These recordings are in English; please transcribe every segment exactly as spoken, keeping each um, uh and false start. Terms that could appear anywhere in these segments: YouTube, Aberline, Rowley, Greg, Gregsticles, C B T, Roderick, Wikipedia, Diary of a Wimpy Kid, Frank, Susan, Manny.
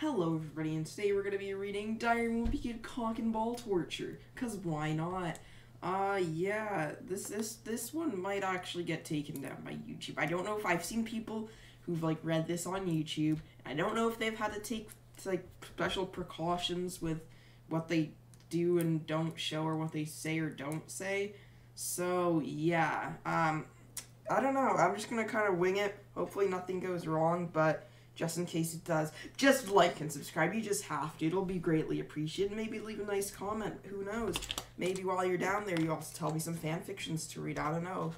Hello everybody, and today we're going to be reading Diary of a Wimpy Kid Cock and Ball Torture, because why not? Uh, yeah, this, this, this one might actually get taken down by YouTube. I don't know if I've seen people who've, like, read this on YouTube. I don't know if they've had to take, like, special precautions with what they do and don't show, or what they say or don't say. So, yeah, um, I don't know. I'm just going to kind of wing it. Hopefully nothing goes wrong, but just in case it does, just like and subscribe. You just have to. It'll be greatly appreciated. Maybe leave a nice comment. Who knows? Maybe while you're down there, you also tell me some fan fictions to read. I don't know.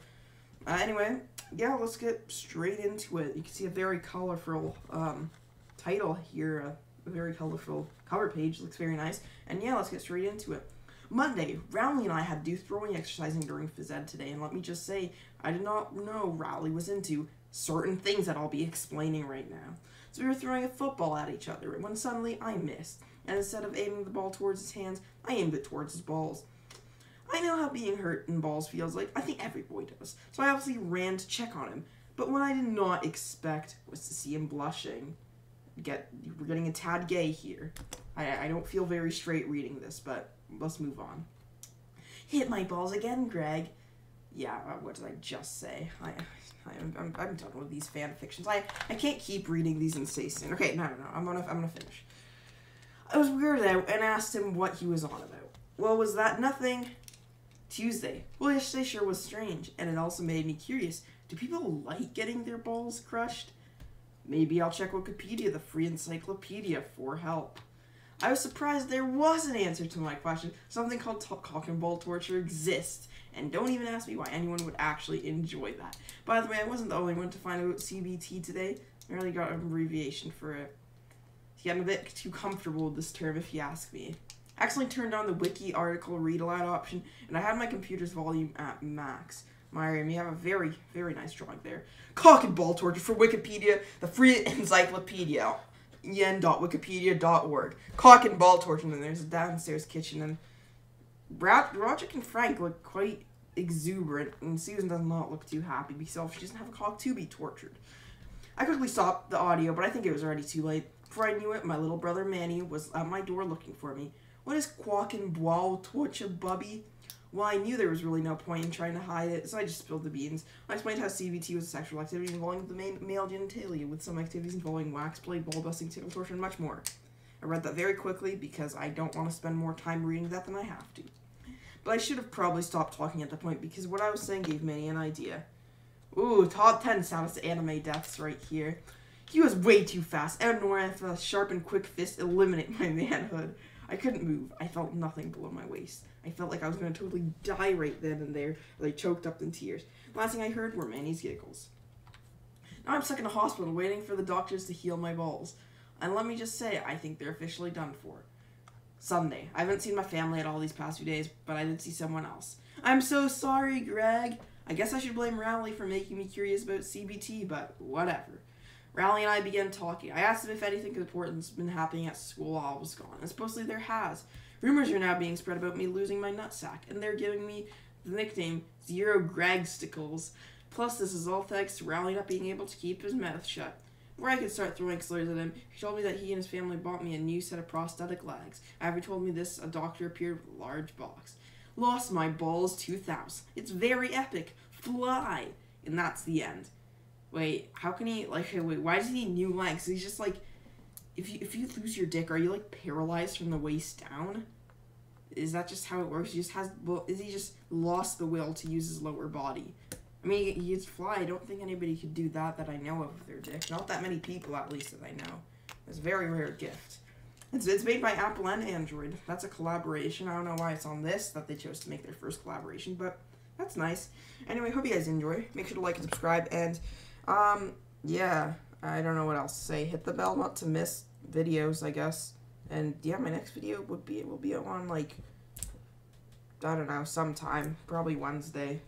Uh, anyway, yeah, let's get straight into it. You can see a very colorful um, title here, a very colorful cover page. Looks very nice. And yeah, let's get straight into it. Monday, Rowley and I had to do throwing exercising during phys ed today, and let me just say, I did not know Rowley was into certain things that I'll be explaining right now. So we were throwing a football at each other when suddenly I missed, and instead of aiming the ball towards his hands, I aimed it towards his balls. I know how being hurt in balls feels like. I think every boy does, so I obviously ran to check on him, but what I did not expect was to see him blushing. Get, we're getting a tad gay here. I, I don't feel very straight reading this, but let's move on. Hit my balls again, Greg. Yeah, what did I just say? I, I'm, I'm, I'm done with these fan fictions. I, I can't keep reading these in station. Okay, no, no, no. I'm gonna, I'm gonna finish. I was weirded out and asked him what he was on about. Well, was that nothing? Tuesday. Well, yesterday sure was strange, and it also made me curious. Do people like getting their balls crushed? Maybe I'll check Wikipedia, the free encyclopedia, for help. I was surprised there was an answer to my question. Something called cock and ball torture exists, and don't even ask me why anyone would actually enjoy that. By the way, I wasn't the only one to find out about C B T today. I really got an abbreviation for it. It's getting a bit too comfortable with this term, if you ask me. I accidentally turned on the wiki article read aloud option, and I had my computer's volume at max. Myriam, you have a very, very nice drawing there. Cock and ball torture for Wikipedia, the free encyclopedia. yen dot wikipedia dot org. Cock and ball torture, and there's a downstairs kitchen, and Roderick and Frank look quite exuberant, and Susan does not look too happy because she doesn't have a cock to be tortured. I quickly stopped the audio, but I think it was already too late. Before I knew it, my little brother Manny was at my door looking for me. What is cock and ball torture, bubby? Well, I knew there was really no point in trying to hide it, so I just spilled the beans. I explained how C B T was a sexual activity involving the male genitalia, with some activities involving wax play, ball busting, tickle torture, and much more. I read that very quickly because I don't want to spend more time reading that than I have to. But I should have probably stopped talking at that point because what I was saying gave Manny an idea. Ooh, top ten sounds to anime deaths right here. He was way too fast. Out of nowhere, I felt a sharp and quick fist eliminate my manhood. I couldn't move. I felt nothing below my waist. I felt like I was going to totally die right then and there, as I choked up in tears. The last thing I heard were Manny's giggles. Now I'm stuck in a hospital waiting for the doctors to heal my balls. And let me just say, I think they're officially done for. Sunday. I haven't seen my family at all these past few days, but I did see someone else. I'm so sorry, Greg. I guess I should blame Rowley for making me curious about C B T, but whatever. Rowley and I began talking. I asked him if anything important's been happening at school while I was gone, and supposedly there has. Rumors are now being spread about me losing my nutsack, and they're giving me the nickname Zero Gregsticles. Plus, this is all thanks to Rowley not being able to keep his mouth shut. Before I could start throwing slurs at him, he told me that he and his family bought me a new set of prosthetic legs. After he told me this, a doctor appeared with a large box. Lost my balls two thousand. It's very epic. Fly! And that's the end. Wait, how can he, like, wait, why does he need new legs? He's just like, if you, if you lose your dick, are you, like, paralyzed from the waist down? Is that just how it works? He just has, well, is he just lost the will to use his lower body? I mean, he gets fly. I don't think anybody could do that that I know of with their dick. Not that many people, at least, that I know. It's a very rare gift. It's, it's made by Apple and Android. That's a collaboration. I don't know why it's on this, that they chose to make their first collaboration, but that's nice. Anyway, hope you guys enjoy. Make sure to like and subscribe, and Um, yeah, I don't know what else to say. Hit the bell not to miss videos, I guess. And, yeah, my next video would be, will be on, like, I don't know, sometime. Probably Wednesday.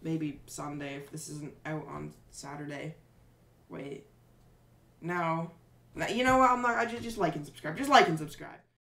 Maybe Sunday if this isn't out on Saturday. Wait. No. You know what? I'm not, I just, just like and subscribe. Just like and subscribe.